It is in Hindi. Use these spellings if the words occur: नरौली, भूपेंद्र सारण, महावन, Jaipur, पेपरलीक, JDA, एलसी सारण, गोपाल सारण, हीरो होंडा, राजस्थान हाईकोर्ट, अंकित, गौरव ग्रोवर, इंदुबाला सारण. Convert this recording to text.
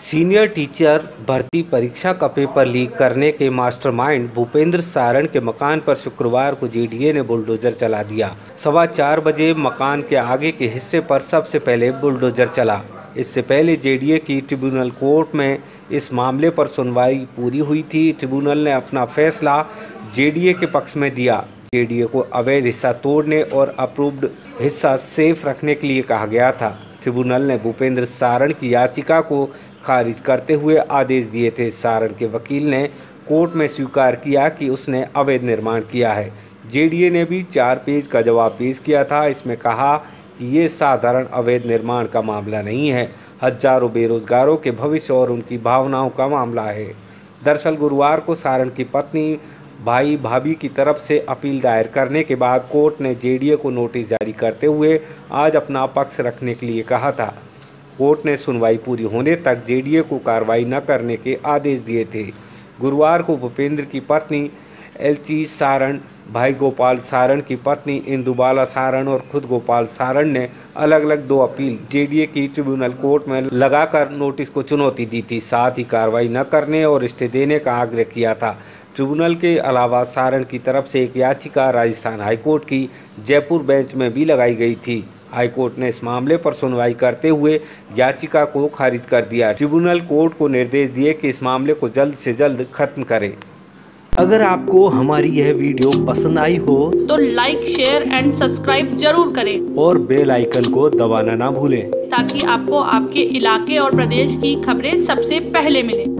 सीनियर टीचर भर्ती परीक्षा का पेपर लीक करने के मास्टरमाइंड भूपेंद्र सारण के मकान पर शुक्रवार को JDA ने बुलडोजर चला दिया। 4:15 बजे मकान के आगे के हिस्से पर सबसे पहले बुलडोजर चला। इससे पहले JDA की ट्रिब्यूनल कोर्ट में इस मामले पर सुनवाई पूरी हुई थी। ट्रिब्यूनल ने अपना फैसला JDA के पक्ष में दिया। JDA को अवैध हिस्सा तोड़ने और अप्रूव्ड हिस्सा सेफ रखने के लिए कहा गया था। ट्रिब्यूनल ने भूपेंद्र सारण की याचिका को खारिज करते हुए आदेश दिए थे। सारण के वकील ने कोर्ट में स्वीकार किया कि उसने अवैध निर्माण किया है। JDA ने भी 4 पेज का जवाब पेश किया था। इसमें कहा कि ये साधारण अवैध निर्माण का मामला नहीं है, हजारों बेरोजगारों के भविष्य और उनकी भावनाओं का मामला है। दरअसल गुरुवार को सारण की पत्नी भाई भाभी की तरफ से अपील दायर करने के बाद कोर्ट ने JDA को नोटिस जारी करते हुए आज अपना पक्ष रखने के लिए कहा था। कोर्ट ने सुनवाई पूरी होने तक JDA को कार्रवाई न करने के आदेश दिए थे। गुरुवार को भूपेंद्र की पत्नी एलसी सारण, भाई गोपाल सारण की पत्नी इंदुबाला सारण और खुद गोपाल सारण ने अलग अलग 2 अपील JDA की ट्रिब्यूनल कोर्ट में लगाकर नोटिस को चुनौती दी थी। साथ ही कार्रवाई न करने और स्टे देने का आग्रह किया था। ट्रिब्यूनल के अलावा सारण की तरफ से एक याचिका राजस्थान हाईकोर्ट की जयपुर बेंच में भी लगाई गई थी। हाईकोर्ट ने इस मामले पर सुनवाई करते हुए याचिका को खारिज कर दिया। ट्रिब्यूनल कोर्ट को निर्देश दिए कि इस मामले को जल्द से जल्द खत्म करें। अगर आपको हमारी यह वीडियो पसंद आई हो तो लाइक, शेयर एंड सब्सक्राइब जरूर करें और बेल आइकन को दबाना ना भूलें, ताकि आपको आपके इलाके और प्रदेश की खबरें सबसे पहले मिलें।